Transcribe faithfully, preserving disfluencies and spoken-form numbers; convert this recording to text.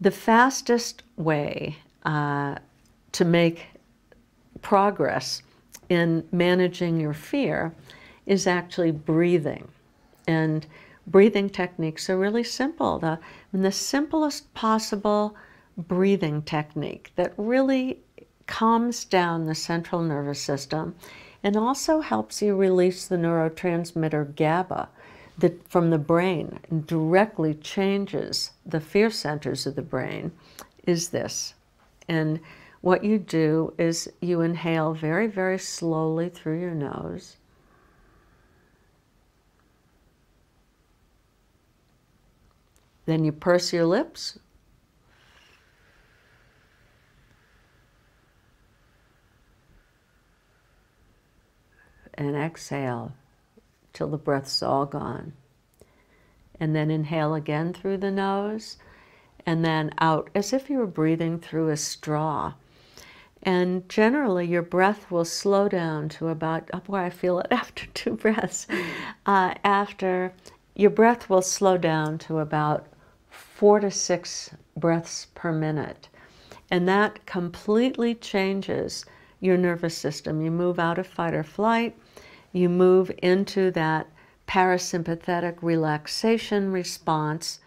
The fastest way uh, to make progress in managing your fear is actually breathing. And breathing techniques are really simple. The, the simplest possible breathing technique that really calms down the central nervous system and also helps you release the neurotransmitter GABA that from the brain directly changes the fear centers of the brain is this. And what you do is you inhale very, very slowly through your nose. Then you purse your lips. And exhale till the breath's all gone. And then inhale again through the nose and then out as if you were breathing through a straw. And generally your breath will slow down to about, oh boy, I feel it after two breaths. Uh, after your breath will slow down to about four to six breaths per minute. And that completely changes your nervous system. You move out of fight or flight. You move into that parasympathetic relaxation response.